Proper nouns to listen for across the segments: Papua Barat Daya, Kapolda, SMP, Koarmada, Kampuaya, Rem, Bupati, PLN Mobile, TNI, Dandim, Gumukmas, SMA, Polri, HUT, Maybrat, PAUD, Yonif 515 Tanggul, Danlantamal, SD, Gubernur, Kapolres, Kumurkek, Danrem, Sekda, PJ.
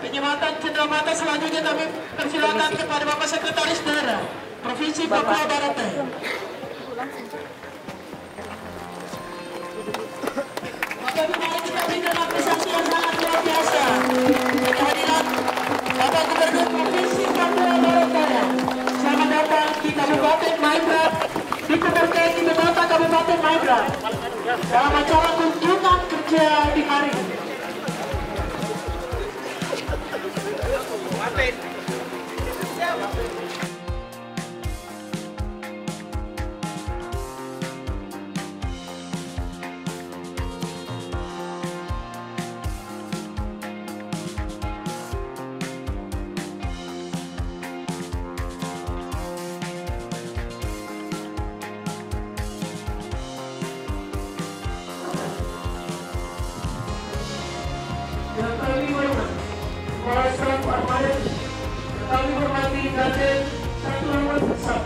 Penyematan cenderamata selanjutnya kami persilakan kepada Bapak Sekretaris Daerah Provinsi Papua Barat Daya. Bapak Bupati kita berikan apresiasi yang sangat luar biasa kehadiran Bapak Gubernur Provinsi Papua Barat Daya. Selamat datang di Kabupaten Maybrat, di Kumurkek, di Kota Kabupaten Maybrat dalam acara kunjungan kerja di hari ini. Satu nomor besar,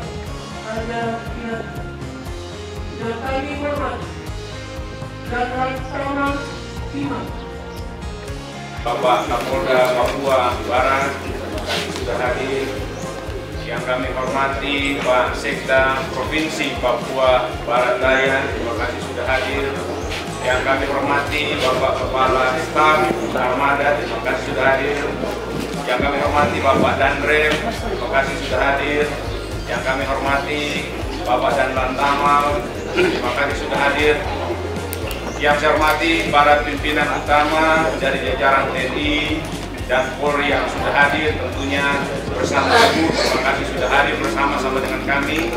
ada yang kami hormati Bapak Kapolda Papua Barat sudah hadir, yang kami hormati Pak Sekda Provinsi Papua Barat Daya, terima kasih sudah hadir. Yang kami hormati Bapak Kepala Staf Koarmada, terima kasih sudah hadir. Yang kami hormati Bapak Rem, terima kasih sudah hadir. Yang kami hormati Bapak Danlantamal, terima kasih sudah hadir. Yang saya hormati para pimpinan utama dari jajaran TNI dan Polri yang sudah hadir, tentunya bersama ibu, terima kasih sudah hadir bersama-sama dengan kami.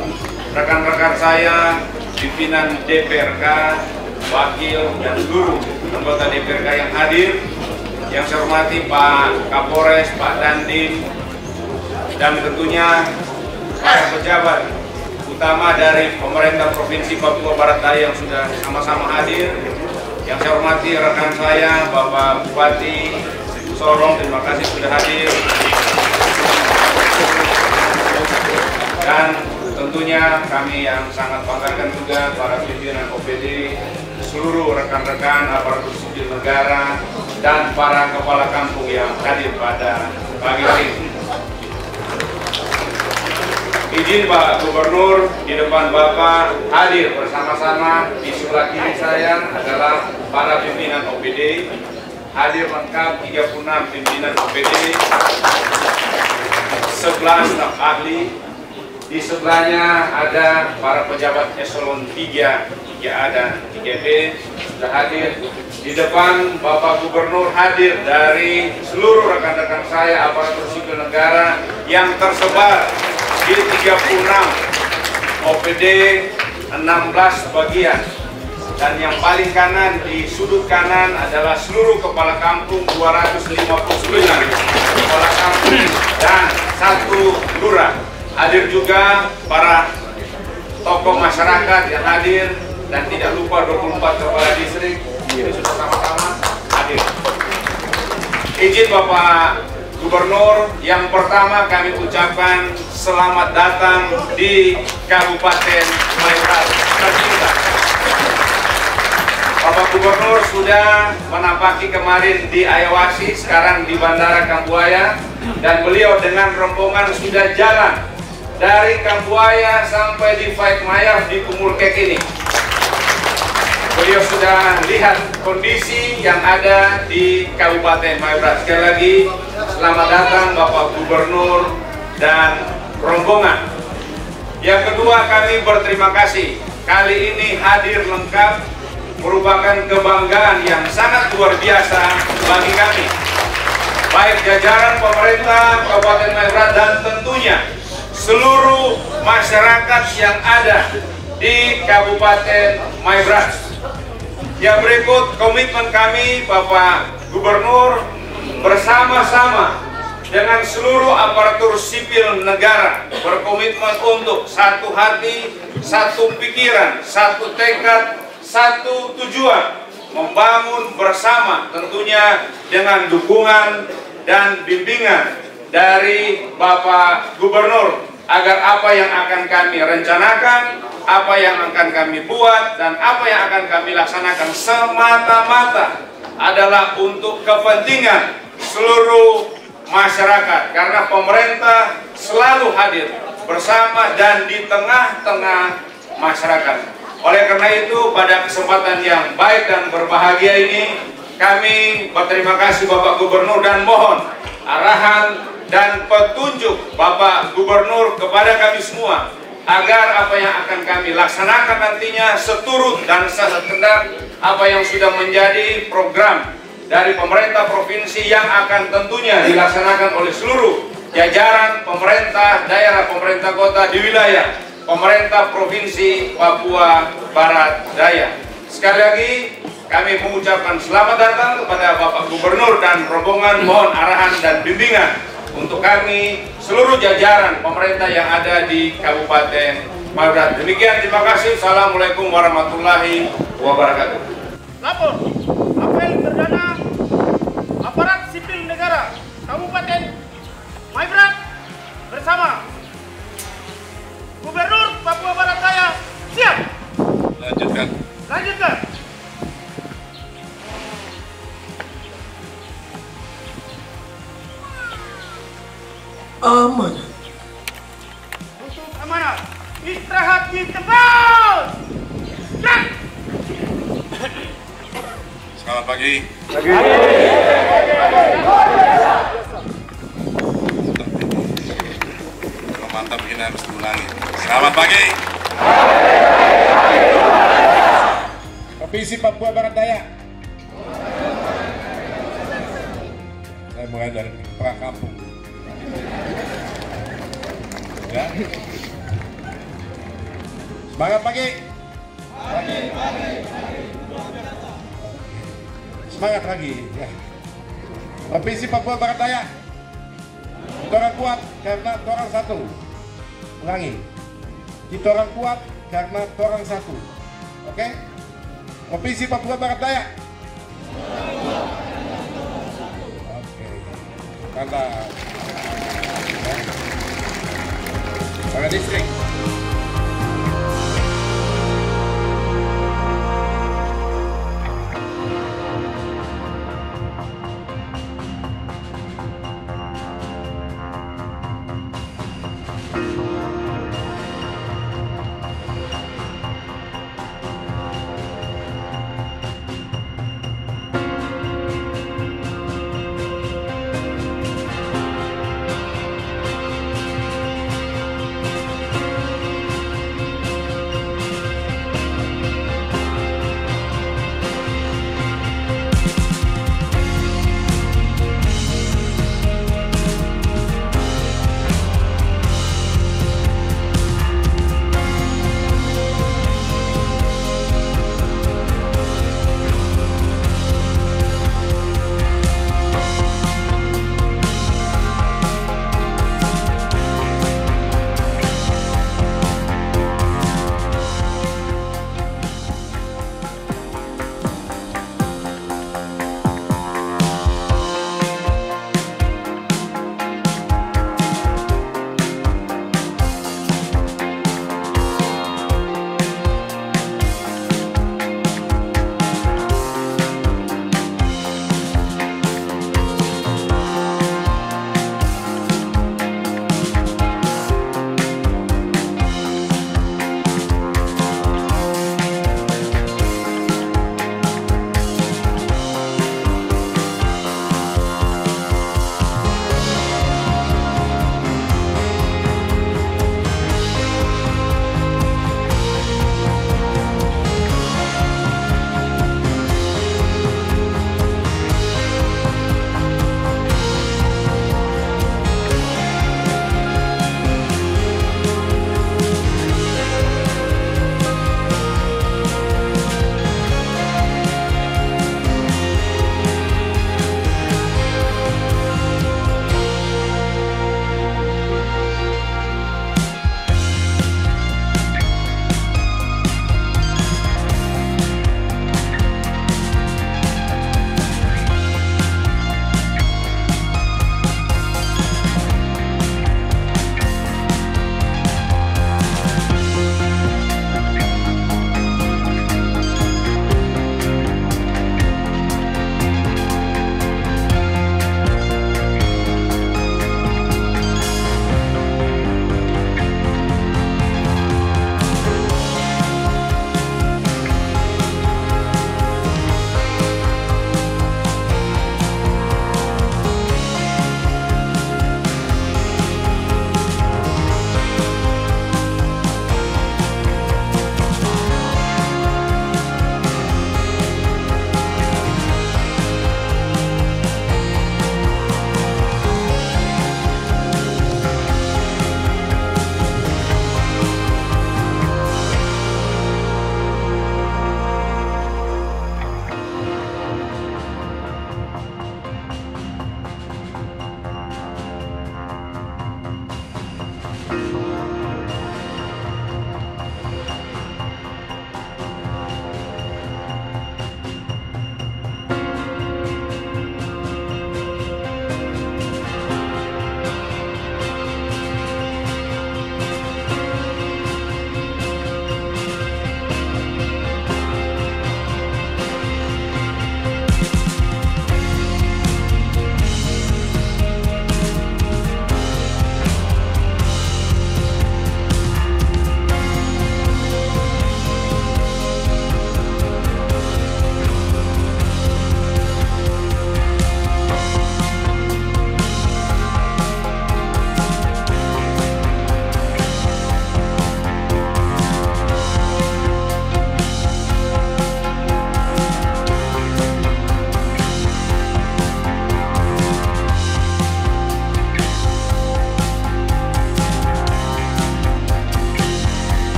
Rekan-rekan saya, pimpinan DPRK, wakil dan seluruh anggota DPRK yang hadir. Yang saya hormati Pak Kapolres, Pak Dandim, dan tentunya para pejabat utama dari pemerintah Provinsi Papua Barat Daya yang sudah sama-sama hadir. Yang saya hormati rekan saya Bapak Bupati Sorong, terima kasih sudah hadir. Dan tentunya kami yang sangat banggakan juga para pimpinan OPD, seluruh rekan-rekan aparatur sipil negara, dan para kepala kampung yang hadir pada pagi hari ini. Izin Pak Gubernur, di depan Bapak hadir bersama-sama, di sebelah kiri saya adalah para pimpinan OPD, hadir lengkap 36 pimpinan OPD, 11 staf ahli, di sebelahnya ada para pejabat eselon 3, 3A dan 3B sudah hadir. Di depan Bapak Gubernur hadir dari seluruh rekan-rekan saya aparatur sipil negara yang tersebar di 36 OPD 16 bagian, dan yang paling kanan di sudut kanan adalah seluruh kepala kampung 259 kepala kampung dan 1 lurah. Hadir juga para tokoh masyarakat yang hadir, dan tidak lupa 24 kepala distrik ini sudah sama-sama hadir. Izin Bapak Gubernur, yang pertama kami ucapkan selamat datang di Kabupaten Maybrat tercinta. Bapak Gubernur sudah menapaki kemarin di Ayawasi, sekarang di Bandara Kampuaya, dan beliau dengan rombongan sudah jalan dari Kampuaya sampai di Mayar di Kumurkek ini. Beliau sudah lihat kondisi yang ada di Kabupaten Maybrat. Sekali lagi, selamat datang Bapak Gubernur dan rombongan. Yang kedua, kami berterima kasih. Kali ini hadir lengkap merupakan kebanggaan yang sangat luar biasa bagi kami, baik jajaran pemerintah Kabupaten Maybrat dan tentunya seluruh masyarakat yang ada di Kabupaten Maybrat. Yang berikut komitmen kami Bapak Gubernur bersama-sama dengan seluruh aparatur sipil negara berkomitmen untuk satu hati, satu pikiran, satu tekad, satu tujuan, membangun bersama tentunya dengan dukungan dan bimbingan dari Bapak Gubernur, agar apa yang akan kami rencanakan, apa yang akan kami buat, dan apa yang akan kami laksanakan semata-mata adalah untuk kepentingan seluruh masyarakat, karena pemerintah selalu hadir bersama dan di tengah-tengah masyarakat. Oleh karena itu, pada kesempatan yang baik dan berbahagia ini, kami berterima kasih Bapak Gubernur dan mohon arahan dan petunjuk Bapak Gubernur kepada kami semua, agar apa yang akan kami laksanakan nantinya seturut dan sekenar apa yang sudah menjadi program dari pemerintah provinsi, yang akan tentunya dilaksanakan oleh seluruh jajaran pemerintah daerah, pemerintah kota di wilayah pemerintah Provinsi Papua Barat Daya. Sekali lagi kami mengucapkan selamat datang kepada Bapak Gubernur dan rombongan, mohon arahan dan bimbingan untuk kami, seluruh jajaran pemerintah yang ada di Kabupaten Maybrat. Demikian, terima kasih. Assalamualaikum warahmatullahi wabarakatuh. Lapor, apel perdana aparat sipil negara Kabupaten Maybrat bersama Gubernur Papua Barat Daya. Siap. Lanjutkan. hati tebal. Selamat pagi. Mantap, ini harus diulangi. Selamat pagi. Provinsi Papua Barat Daya. Saya mulai dari perang kampung. Ya. Semangat pagi. Semangat lagi. Ya. Provinsi Papua Barat Daya. Kita kuat karena orang satu. Ulangi. Kita orang kuat karena orang satu. Oke? Okay? Provinsi Papua Barat Daya. Oke. Mantap. Para distrik.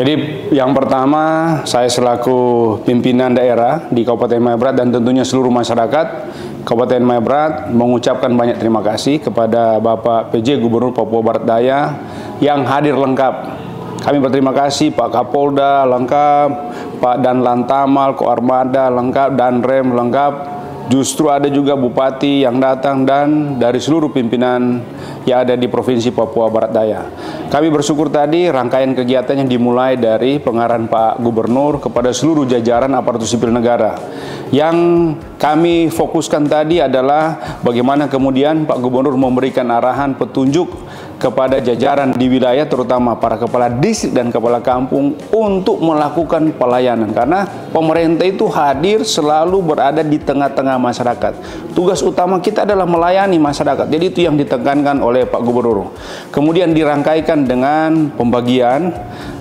Jadi yang pertama, saya selaku pimpinan daerah di Kabupaten Maybrat dan tentunya seluruh masyarakat Kabupaten Maybrat mengucapkan banyak terima kasih kepada Bapak PJ Gubernur Papua Barat Daya yang hadir lengkap. Kami berterima kasih Pak Kapolda lengkap, Pak Danlantamal, Koarmada lengkap, dan Rem lengkap. Justru ada juga Bupati yang datang dan dari seluruh pimpinan yang ada di Provinsi Papua Barat Daya. Kami bersyukur tadi rangkaian kegiatan yang dimulai dari pengarahan Pak Gubernur kepada seluruh jajaran aparatur sipil negara. Yang kami fokuskan tadi adalah bagaimana kemudian Pak Gubernur memberikan arahan petunjuk kepada jajaran di wilayah, terutama para kepala distrik dan kepala kampung untuk melakukan pelayanan. Karena pemerintah itu hadir selalu berada di tengah-tengah masyarakat. Tugas utama kita adalah melayani masyarakat. Jadi itu yang ditekankan oleh Pak Gubernur. Kemudian dirangkaikan dengan pembagian,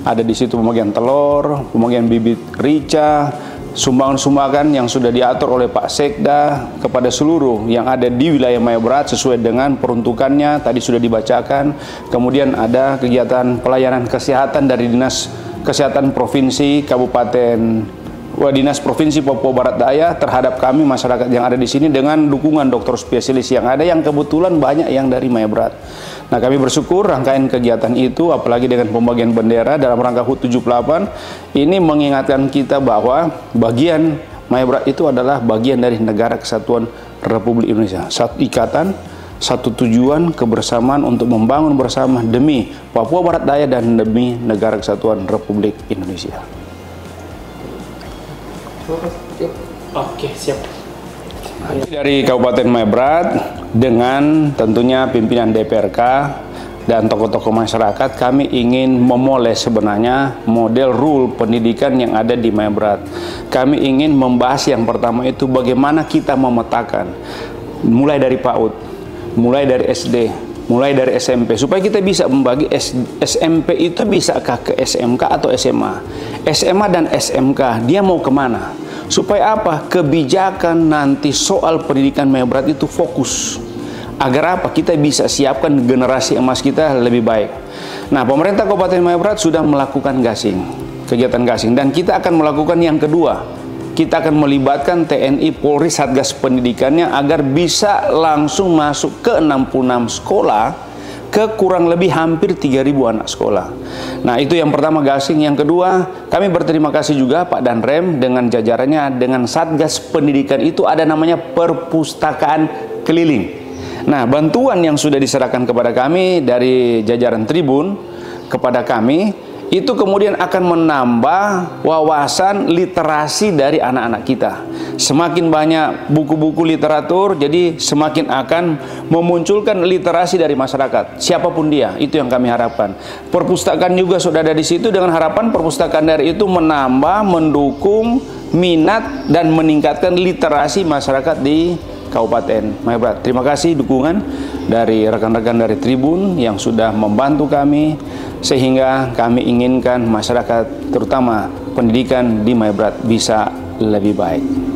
ada di situ pembagian telur, pembagian bibit rica, sumbangan-sumbangan yang sudah diatur oleh Pak Sekda kepada seluruh yang ada di wilayah Maybrat sesuai dengan peruntukannya, tadi sudah dibacakan. Kemudian ada kegiatan pelayanan kesehatan dari Dinas Kesehatan Provinsi Dinas Provinsi Papua Barat Daya terhadap kami masyarakat yang ada di sini dengan dukungan dokter spesialis yang ada, yang kebetulan banyak yang dari Maybrat. Nah, kami bersyukur rangkaian kegiatan itu, apalagi dengan pembagian bendera dalam rangka HUT 78 ini mengingatkan kita bahwa bagian Maybrat itu adalah bagian dari Negara Kesatuan Republik Indonesia. Satu ikatan, satu tujuan, kebersamaan untuk membangun bersama demi Papua Barat Daya dan demi Negara Kesatuan Republik Indonesia. Oke, siap. Dari Kabupaten Maybrat dengan tentunya pimpinan DPRK dan tokoh-tokoh masyarakat, kami ingin memoles sebenarnya model rule pendidikan yang ada di Maybrat. Kami ingin membahas yang pertama itu bagaimana kita memetakan, mulai dari PAUD, mulai dari SD, mulai dari SMP, supaya kita bisa membagi SMP itu bisakah ke SMK atau SMA. SMA dan SMK, dia mau kemana? Supaya apa? Kebijakan nanti soal pendidikan Maybrat itu fokus. Agar apa? Kita bisa siapkan generasi emas kita lebih baik. Nah, pemerintah Kabupaten Maybrat sudah melakukan gasing, kegiatan gasing. Dan kita akan melakukan yang kedua. Kita akan melibatkan TNI, Polri, Satgas pendidikannya agar bisa langsung masuk ke 66 sekolah, ke kurang lebih hampir 3.000 anak sekolah. Nah, itu yang pertama gasing. Yang kedua, kami berterima kasih juga Pak Danrem dengan jajarannya, dengan Satgas pendidikan itu ada namanya perpustakaan keliling. Nah, bantuan yang sudah diserahkan kepada kami dari jajaran Tribun kepada kami, itu kemudian akan menambah wawasan literasi dari anak-anak kita. Semakin banyak buku-buku literatur, jadi semakin akan memunculkan literasi dari masyarakat, siapapun dia, itu yang kami harapkan. Perpustakaan juga sudah ada di situ dengan harapan perpustakaan dari itu menambah, mendukung, minat, dan meningkatkan literasi masyarakat di Kabupaten Maybrat. Terima kasih dukungan dari rekan-rekan dari Tribun yang sudah membantu kami sehingga kami inginkan masyarakat terutama pendidikan di Maybrat bisa lebih baik.